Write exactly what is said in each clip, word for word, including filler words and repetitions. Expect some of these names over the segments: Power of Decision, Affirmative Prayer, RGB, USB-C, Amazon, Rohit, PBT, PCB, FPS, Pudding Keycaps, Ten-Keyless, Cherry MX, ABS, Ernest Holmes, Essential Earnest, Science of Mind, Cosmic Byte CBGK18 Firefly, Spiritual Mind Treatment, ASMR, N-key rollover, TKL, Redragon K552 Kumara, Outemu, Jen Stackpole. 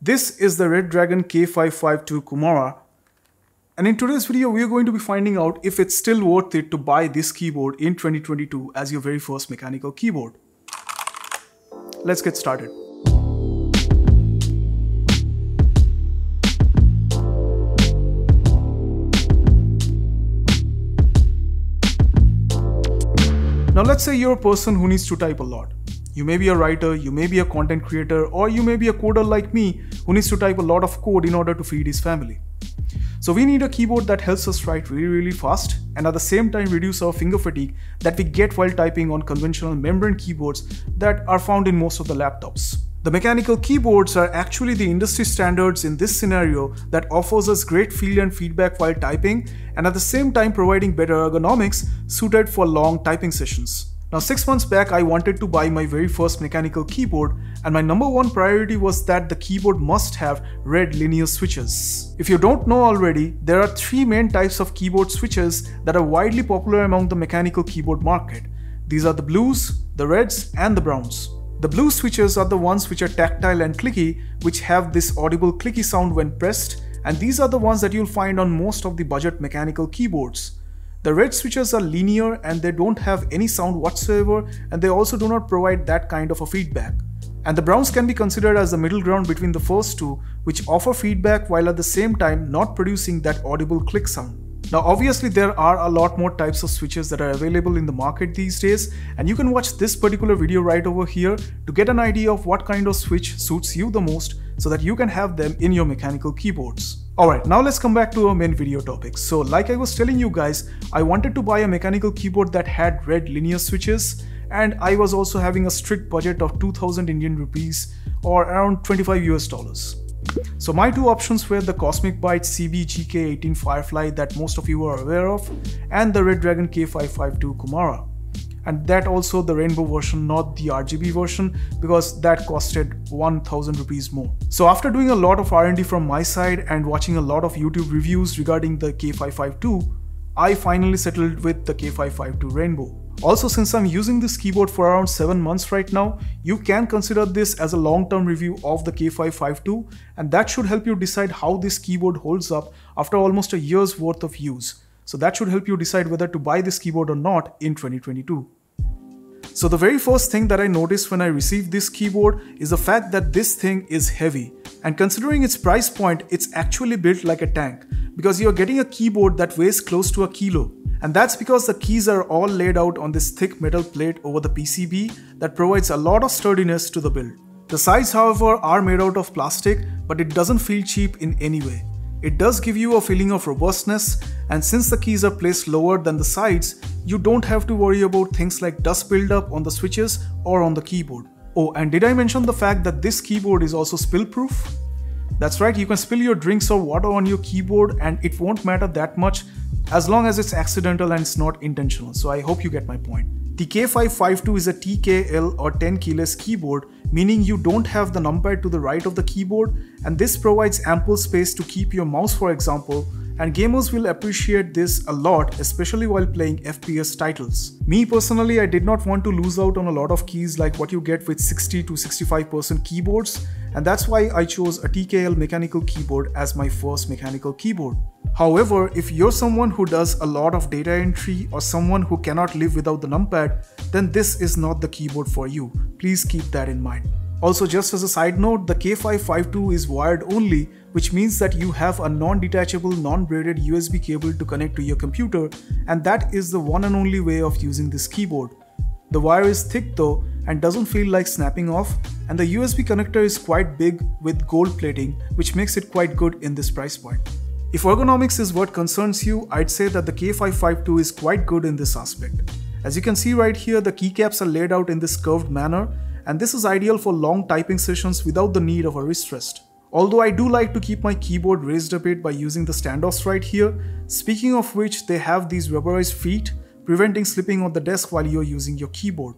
This is the Redragon K five five two Kumara, and in today's video we are going to be finding out if it's still worth it to buy this keyboard in twenty twenty-two as your very first mechanical keyboard. Let's get started. Now let's say you're a person who needs to type a lot. You may be a writer, you may be a content creator, or you may be a coder like me who needs to type a lot of code in order to feed his family. So we need a keyboard that helps us write really really fast and at the same time reduce our finger fatigue that we get while typing on conventional membrane keyboards that are found in most of the laptops. The mechanical keyboards are actually the industry standards in this scenario that offers us great feel and feedback while typing and at the same time providing better ergonomics suited for long typing sessions. Now six months back I wanted to buy my very first mechanical keyboard and my number one priority was that the keyboard must have red linear switches. If you don't know already, there are three main types of keyboard switches that are widely popular among the mechanical keyboard market. These are the blues, the reds and the browns. The blue switches are the ones which are tactile and clicky, which have this audible clicky sound when pressed, and these are the ones that you'll find on most of the budget mechanical keyboards. The red switches are linear and they don't have any sound whatsoever, and they also do not provide that kind of a feedback. And the browns can be considered as the middle ground between the first two, which offer feedback while at the same time not producing that audible click sound. Now obviously there are a lot more types of switches that are available in the market these days, and you can watch this particular video right over here to get an idea of what kind of switch suits you the most so that you can have them in your mechanical keyboards. Alright, now let's come back to our main video topic. So like I was telling you guys, I wanted to buy a mechanical keyboard that had red linear switches, and I was also having a strict budget of two thousand Indian rupees or around twenty-five US dollars. So my two options were the Cosmic Byte C B G K eighteen Firefly that most of you are aware of, and the Redragon K five five two Kumara. And that also the rainbow version, not the R G B version, because that costed one thousand rupees more. So after doing a lot of R and D from my side and watching a lot of YouTube reviews regarding the K five five two, I finally settled with the K five five two Rainbow. Also, since I'm using this keyboard for around seven months right now, you can consider this as a long-term review of the K five five two, and that should help you decide how this keyboard holds up after almost a year's worth of use. So that should help you decide whether to buy this keyboard or not in twenty twenty-two. So the very first thing that I noticed when I received this keyboard is the fact that this thing is heavy. And considering its price point, it's actually built like a tank, because you're getting a keyboard that weighs close to a kilo. And that's because the keys are all laid out on this thick metal plate over the P C B that provides a lot of sturdiness to the build. The sides, however, are made out of plastic, but it doesn't feel cheap in any way. It does give you a feeling of robustness, and since the keys are placed lower than the sides, you don't have to worry about things like dust buildup on the switches or on the keyboard. Oh, and did I mention the fact that this keyboard is also spill-proof? That's right, you can spill your drinks or water on your keyboard and it won't matter that much, as long as it's accidental and it's not intentional. So I hope you get my point. The K five five two is a T K L or ten keyless keyboard, meaning you don't have the numpad to the right of the keyboard, and this provides ample space to keep your mouse, for example, and gamers will appreciate this a lot, especially while playing F P S titles. Me personally, I did not want to lose out on a lot of keys like what you get with sixty to sixty-five percent keyboards, and that's why I chose a T K L mechanical keyboard as my first mechanical keyboard. However, if you're someone who does a lot of data entry or someone who cannot live without the numpad, then this is not the keyboard for you. Please keep that in mind. Also, just as a side note, the K five five two is wired only, which means that you have a non-detachable, non-braided U S B cable to connect to your computer, and that is the one and only way of using this keyboard. The wire is thick though and doesn't feel like snapping off, and the U S B connector is quite big with gold plating, which makes it quite good in this price point. If ergonomics is what concerns you, I'd say that the K five five two is quite good in this aspect. As you can see right here, the keycaps are laid out in this curved manner, and this is ideal for long typing sessions without the need of a wrist rest. Although I do like to keep my keyboard raised a bit by using the standoffs right here, speaking of which, they have these rubberized feet, preventing slipping on the desk while you're using your keyboard.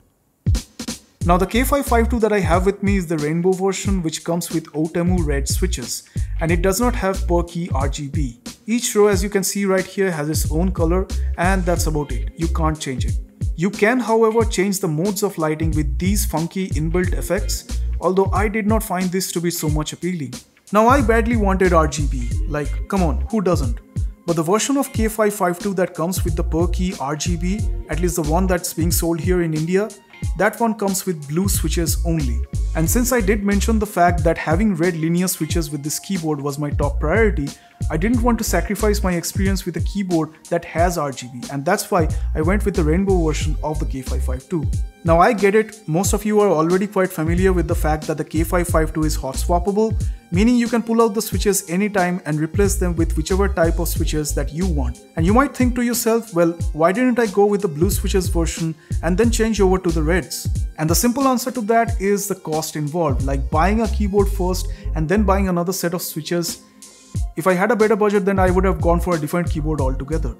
Now the K five five two that I have with me is the rainbow version, which comes with Outemu red switches, and it does not have per key R G B. Each row, as you can see right here, has its own color, and that's about it. You can't change it. You can, however, change the modes of lighting with these funky inbuilt effects, although I did not find this to be so much appealing. Now I badly wanted R G B, like come on, who doesn't? But the version of K five five two that comes with the per key R G B, at least the one that's being sold here in India, that one comes with blue switches only. And since I did mention the fact that having red linear switches with this keyboard was my top priority, I didn't want to sacrifice my experience with a keyboard that has R G B, and that's why I went with the rainbow version of the K five five two. Now I get it, most of you are already quite familiar with the fact that the K five five two is hot swappable, meaning you can pull out the switches anytime and replace them with whichever type of switches that you want. And you might think to yourself, well, why didn't I go with the blue switches version and then change over to the reds? And the simple answer to that is the cost involved, like buying a keyboard first and then buying another set of switches. If I had a better budget, then I would have gone for a different keyboard altogether.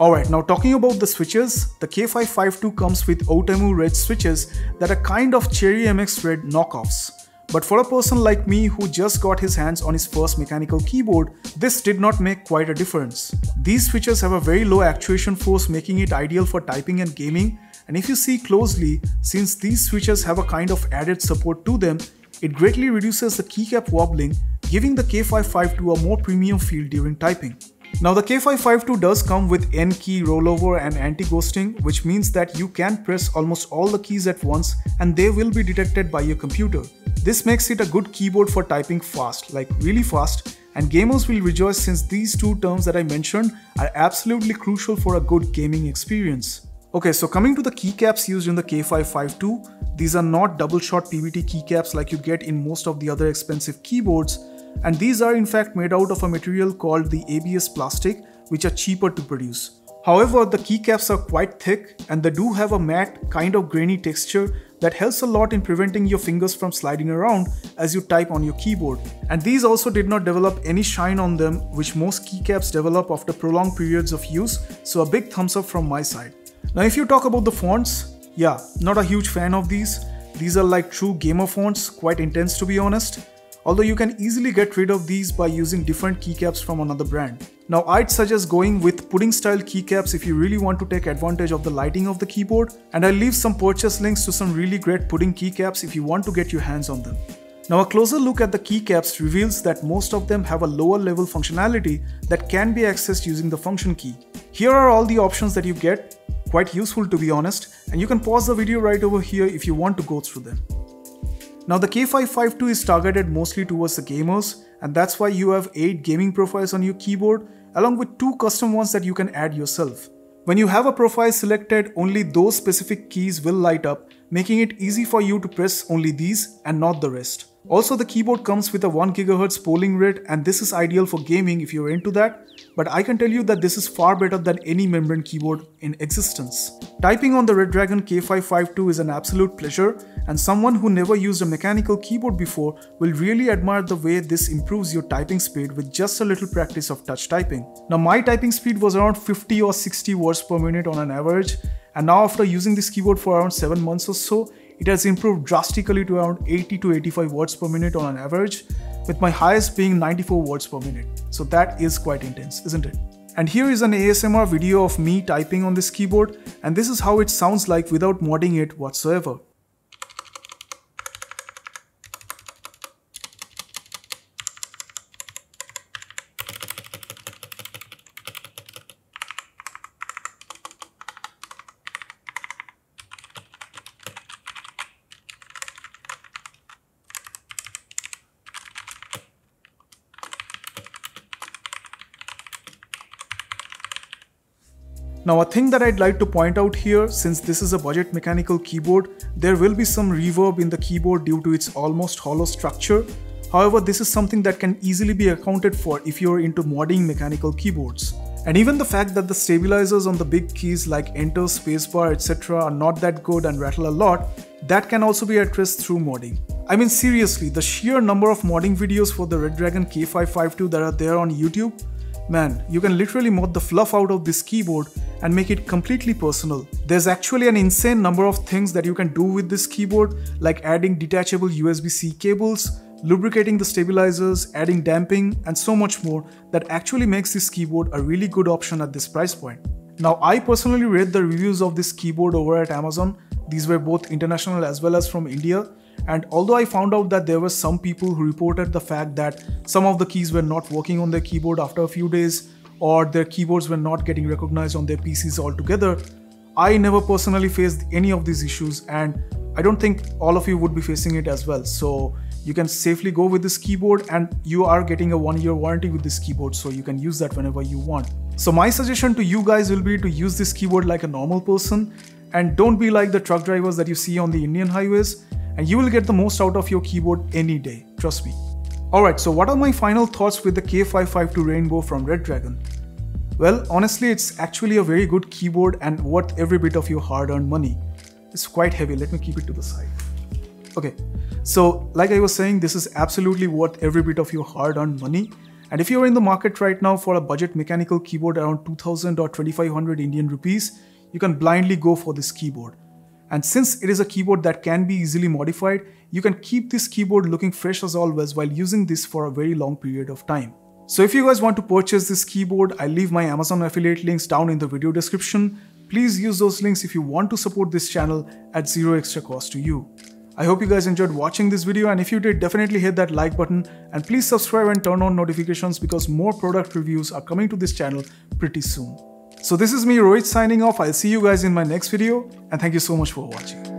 Alright, now talking about the switches, the K five five two comes with Outemu red switches that are kind of Cherry M X red knockoffs. But for a person like me who just got his hands on his first mechanical keyboard, this did not make quite a difference. These switches have a very low actuation force, making it ideal for typing and gaming, and if you see closely, since these switches have a kind of added support to them, it greatly reduces the keycap wobbling, giving the K five five two a more premium feel during typing. Now the K five five two does come with N-key rollover and anti-ghosting, which means that you can press almost all the keys at once and they will be detected by your computer. This makes it a good keyboard for typing fast, like really fast, and gamers will rejoice since these two terms that I mentioned are absolutely crucial for a good gaming experience. Okay, so coming to the keycaps used in the K five five two, these are not double shot P B T keycaps like you get in most of the other expensive keyboards, and these are in fact made out of a material called the A B S plastic, which are cheaper to produce. However, the keycaps are quite thick and they do have a matte, kind of grainy texture that helps a lot in preventing your fingers from sliding around as you type on your keyboard. And these also did not develop any shine on them, which most keycaps develop after prolonged periods of use, so a big thumbs up from my side. Now if you talk about the fonts, yeah, not a huge fan of these. These are like true gamer fonts, quite intense to be honest. Although you can easily get rid of these by using different keycaps from another brand. Now I'd suggest going with pudding style keycaps if you really want to take advantage of the lighting of the keyboard, and I'll leave some purchase links to some really great pudding keycaps if you want to get your hands on them. Now a closer look at the keycaps reveals that most of them have a lower level functionality that can be accessed using the function key. Here are all the options that you get, quite useful to be honest, and you can pause the video right over here if you want to go through them. Now the K five five two is targeted mostly towards the gamers, and that's why you have eight gaming profiles on your keyboard along with two custom ones that you can add yourself. When you have a profile selected, only those specific keys will light up, making it easy for you to press only these and not the rest. Also, the keyboard comes with a one gigahertz polling rate, and this is ideal for gaming if you're into that, but I can tell you that this is far better than any membrane keyboard in existence. Typing on the Redragon K five five two is an absolute pleasure, and someone who never used a mechanical keyboard before will really admire the way this improves your typing speed with just a little practice of touch typing. Now my typing speed was around fifty or sixty words per minute on an average, and now after using this keyboard for around seven months or so, it has improved drastically to around eighty to eighty-five words per minute on an average, with my highest being ninety-four words per minute. So that is quite intense, isn't it? And here is an A S M R video of me typing on this keyboard, and this is how it sounds like without modding it whatsoever. Now a thing that I'd like to point out here, since this is a budget mechanical keyboard, there will be some reverb in the keyboard due to its almost hollow structure. However, this is something that can easily be accounted for if you're into modding mechanical keyboards. And even the fact that the stabilizers on the big keys like enter, spacebar, et cetera are not that good and rattle a lot, that can also be addressed through modding. I mean seriously, the sheer number of modding videos for the Redragon K five five two that are there on YouTube, man, you can literally mod the fluff out of this keyboard and make it completely personal. There's actually an insane number of things that you can do with this keyboard, like adding detachable U S B C cables, lubricating the stabilizers, adding damping, and so much more that actually makes this keyboard a really good option at this price point. Now, I personally read the reviews of this keyboard over at Amazon. These were both international as well as from India, And although I found out that there were some people who reported the fact that some of the keys were not working on their keyboard after a few days, or their keyboards were not getting recognized on their P Cs altogether, I never personally faced any of these issues, and I don't think all of you would be facing it as well. So you can safely go with this keyboard, and you are getting a one year warranty with this keyboard, so you can use that whenever you want. So my suggestion to you guys will be to use this keyboard like a normal person, and don't be like the truck drivers that you see on the Indian highways, and you will get the most out of your keyboard any day, trust me. Alright, so what are my final thoughts with the K five five two Rainbow from Redragon? Well, honestly, it's actually a very good keyboard and worth every bit of your hard-earned money. It's quite heavy, let me keep it to the side. Okay, so like I was saying, this is absolutely worth every bit of your hard-earned money. And if you're in the market right now for a budget mechanical keyboard around two thousand or twenty-five hundred Indian rupees, you can blindly go for this keyboard. And since it is a keyboard that can be easily modified, you can keep this keyboard looking fresh as always while using this for a very long period of time. So if you guys want to purchase this keyboard, I'll leave my Amazon affiliate links down in the video description. Please use those links if you want to support this channel at zero extra cost to you. I hope you guys enjoyed watching this video, and if you did, definitely hit that like button and please subscribe and turn on notifications because more product reviews are coming to this channel pretty soon. So this is me, Rohit, signing off. I'll see you guys in my next video, and thank you so much for watching.